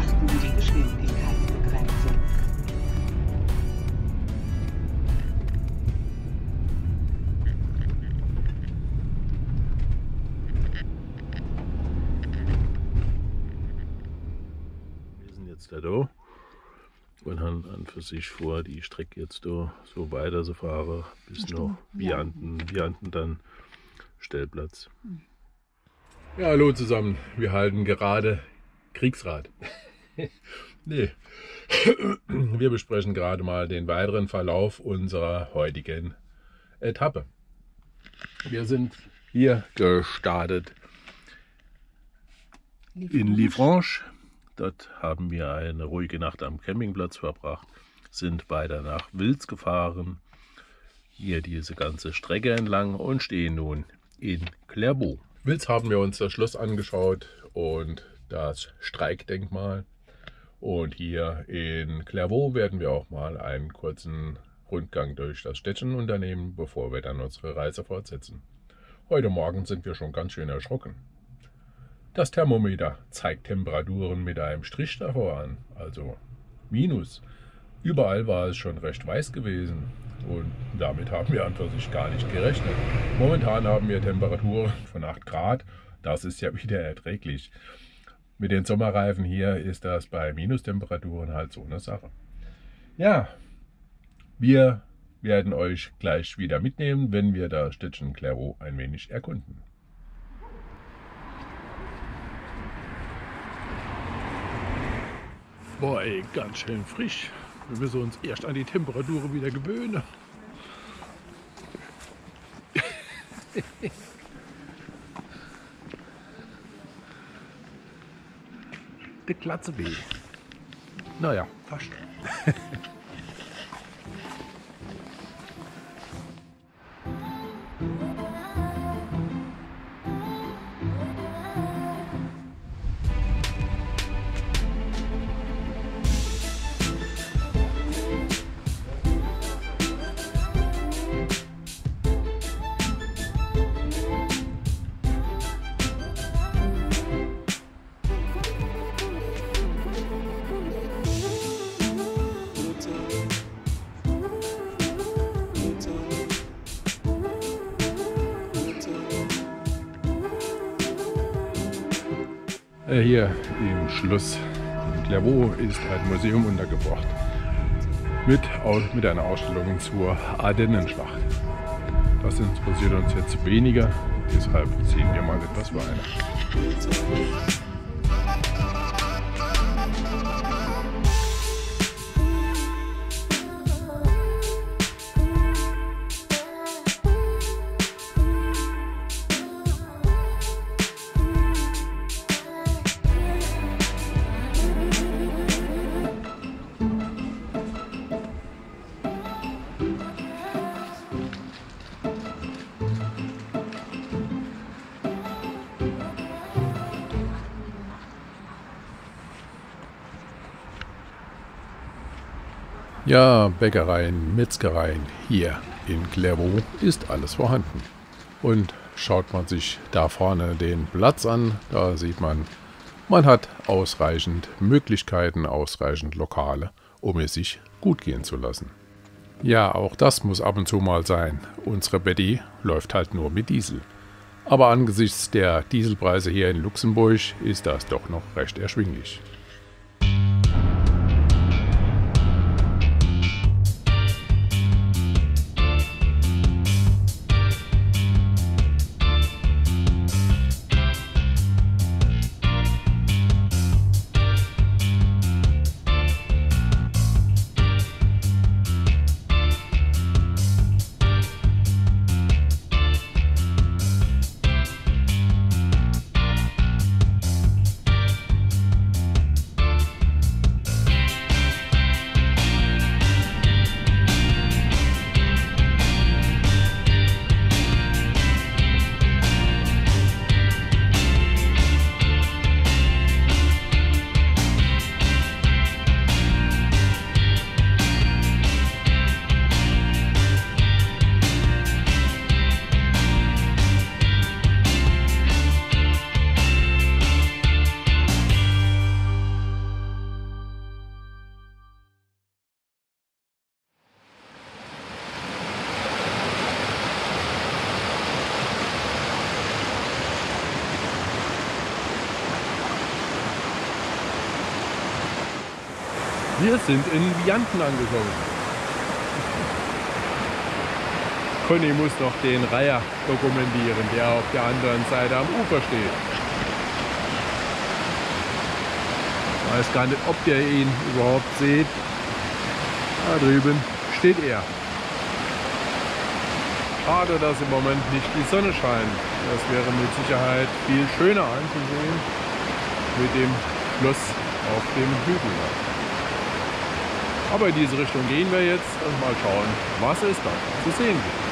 beachten Sie die Geschwindigkeitsbegrenzung. Wir sind jetzt da und haben an für sich vor, die Strecke jetzt da so weiter zu fahren, bis nach Vianden, dann Stellplatz. Ja, hallo zusammen, wir halten gerade Kriegsrat. Nee, wir besprechen gerade mal den weiteren Verlauf unserer heutigen Etappe. Wir sind hier gestartet in Liefrange. Dort haben wir eine ruhige Nacht am Campingplatz verbracht, sind weiter nach Wilz gefahren, hier diese ganze Strecke entlang und stehen nun in Clairvaux. Wilz haben wir uns das Schloss angeschaut und das Streikdenkmal. Und hier in Clairvaux werden wir auch mal einen kurzen Rundgang durch das Städtchen unternehmen, bevor wir dann unsere Reise fortsetzen. Heute Morgen sind wir schon ganz schön erschrocken. Das Thermometer zeigt Temperaturen mit einem Strich davor an, also minus. Überall war es schon recht weiß gewesen und damit haben wir an für sich gar nicht gerechnet. Momentan haben wir Temperaturen von 8 Grad, das ist ja wieder erträglich. Mit den Sommerreifen hier ist das bei Minustemperaturen halt so eine Sache. Ja, wir werden euch gleich wieder mitnehmen, wenn wir das Städtchen Clairvaux ein wenig erkunden. Boah, ey, ganz schön frisch. Wir müssen uns erst an die Temperaturen wieder gewöhnen. Der Glatze B. Naja, fast. Hier im Schloss in Clairvaux ist ein Museum untergebracht mit einer Ausstellung zur Ardennenschlacht. Das interessiert uns jetzt weniger, deshalb ziehen wir mal etwas weiter. Ja, Bäckereien, Metzgereien, hier in Clairvaux ist alles vorhanden. Und schaut man sich da vorne den Platz an, da sieht man, man hat ausreichend Möglichkeiten, ausreichend Lokale, um es sich gut gehen zu lassen. Ja, auch das muss ab und zu mal sein. Unsere Betty läuft halt nur mit Diesel. Aber angesichts der Dieselpreise hier in Luxemburg ist das doch noch recht erschwinglich. Wir sind in Vianden angekommen. Conny muss noch den Reiher dokumentieren, der auf der anderen Seite am Ufer steht. Ich weiß gar nicht, ob ihr ihn überhaupt seht. Da drüben steht er. Schade, dass im Moment nicht die Sonne scheint. Das wäre mit Sicherheit viel schöner anzusehen mit dem Schloss auf dem Hügel. Aber in diese Richtung gehen wir jetzt und mal schauen, was es da zu sehen gibt.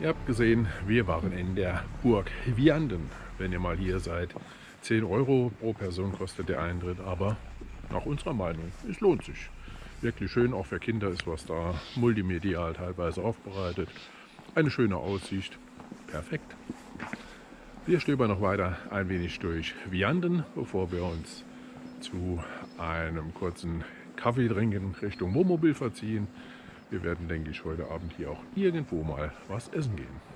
Ihr habt gesehen, wir waren in der Burg Vianden. Wenn ihr mal hier seid, 10 Euro pro Person kostet der Eintritt, aber nach unserer Meinung, es lohnt sich. Wirklich schön, auch für Kinder ist was da, multimedial teilweise aufbereitet, eine schöne Aussicht, perfekt. Wir stöbern noch weiter ein wenig durch Vianden, bevor wir uns zu einem kurzen Kaffee trinken Richtung Wohnmobil verziehen. Wir werden, denke ich, heute Abend hier auch irgendwo mal was essen gehen.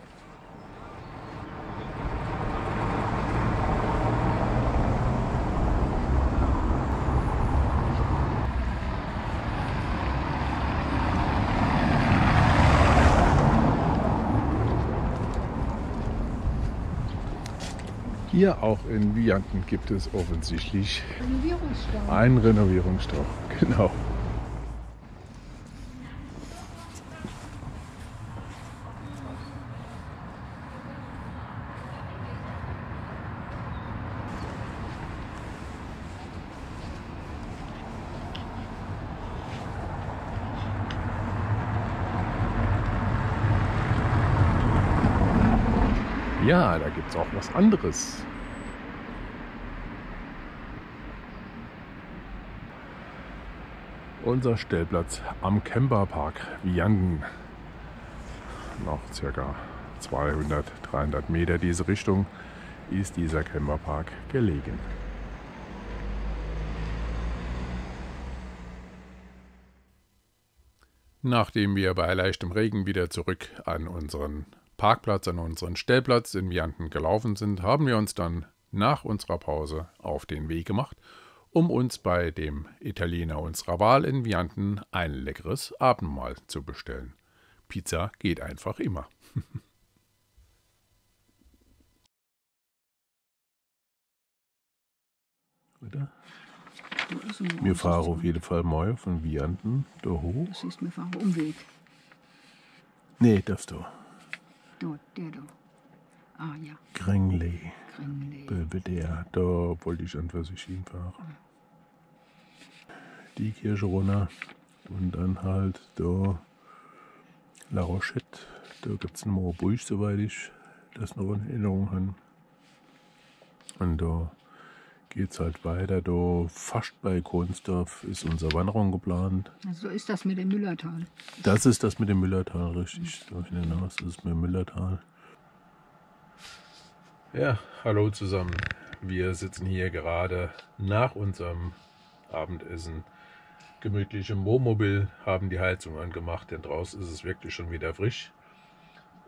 Hier auch in Vianden gibt es offensichtlich einen Renovierungsstau. Genau. Ja, da gibt es auch was anderes. Unser Stellplatz am Camperpark Vianden. Noch ca. 200-300 Meter diese Richtung ist dieser Camperpark gelegen. Nachdem wir bei leichtem Regen wieder zurück an unseren Parkplatz, an unseren Stellplatz in Vianden gelaufen sind, haben wir uns dann nach unserer Pause auf den Weg gemacht, um uns bei dem Italiener unserer Wahl in Vianden ein leckeres Abendmahl zu bestellen. Pizza geht einfach immer. Wir fahren auf jeden Fall mal von Vianden da hoch. Das ist, wir fahren Umweg. Nee, das da. Der da. Ah ja. Kringli. Belvedere. Da wollte ich an für sich hinfahren. Die Kirche runter. Und dann halt da La Rochette. Da gibt es nochmal Burg, soweit ich das noch in Erinnerung habe. Und da geht es halt weiter. Da fast bei Kronsdorf ist unsere Wanderung geplant. Also ist das mit dem Müllertal. Das ist das mit dem Müllertal, richtig. Mhm. Da hinaus ist es mit dem Müllertal. Ja, hallo zusammen. Wir sitzen hier gerade nach unserem Abendessen gemütlich im Wohnmobil, haben die Heizung angemacht, denn draußen ist es wirklich schon wieder frisch.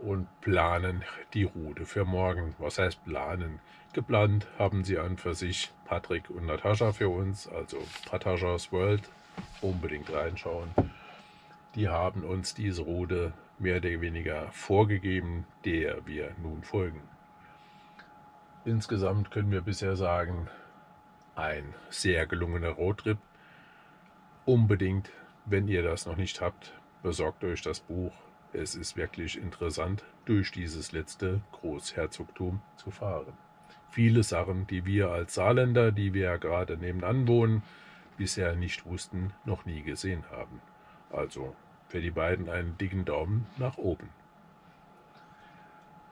Und planen die Route für morgen. Was heißt planen? Geplant haben sie an für sich Patrick und Natascha für uns, also Patascha's World, unbedingt reinschauen. Die haben uns diese Route mehr oder weniger vorgegeben, der wir nun folgen. Insgesamt können wir bisher sagen, ein sehr gelungener Roadtrip. Unbedingt, wenn ihr das noch nicht habt, besorgt euch das Buch. Es ist wirklich interessant, durch dieses letzte Großherzogtum zu fahren. Viele Sachen, die wir als Saarländer, die wir ja gerade nebenan wohnen, bisher nicht wussten, noch nie gesehen haben. Also für die beiden einen dicken Daumen nach oben.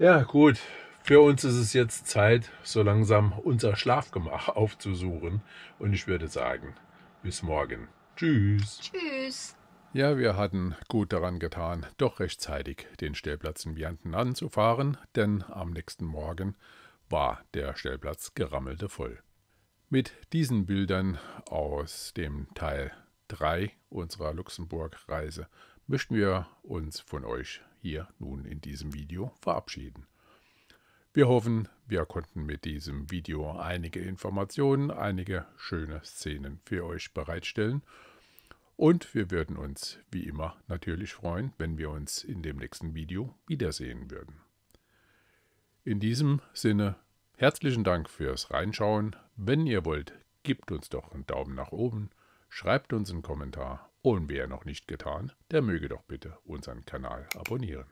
Ja gut, für uns ist es jetzt Zeit, so langsam unser Schlafgemach aufzusuchen. Und ich würde sagen, bis morgen. Tschüss. Tschüss. Ja, wir hatten gut daran getan, doch rechtzeitig den Stellplatz in Vianden anzufahren, denn am nächsten Morgen war der Stellplatz gerammelte voll. Mit diesen Bildern aus dem Teil 3 unserer Luxemburg-Reise möchten wir uns von euch hier nun in diesem Video verabschieden. Wir hoffen, wir konnten mit diesem Video einige Informationen, einige schöne Szenen für euch bereitstellen. Und wir würden uns, wie immer, natürlich freuen, wenn wir uns in dem nächsten Video wiedersehen würden. In diesem Sinne, herzlichen Dank fürs Reinschauen. Wenn ihr wollt, gebt uns doch einen Daumen nach oben, schreibt uns einen Kommentar und wer noch nicht getan, der möge doch bitte unseren Kanal abonnieren.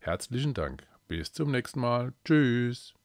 Herzlichen Dank, bis zum nächsten Mal. Tschüss.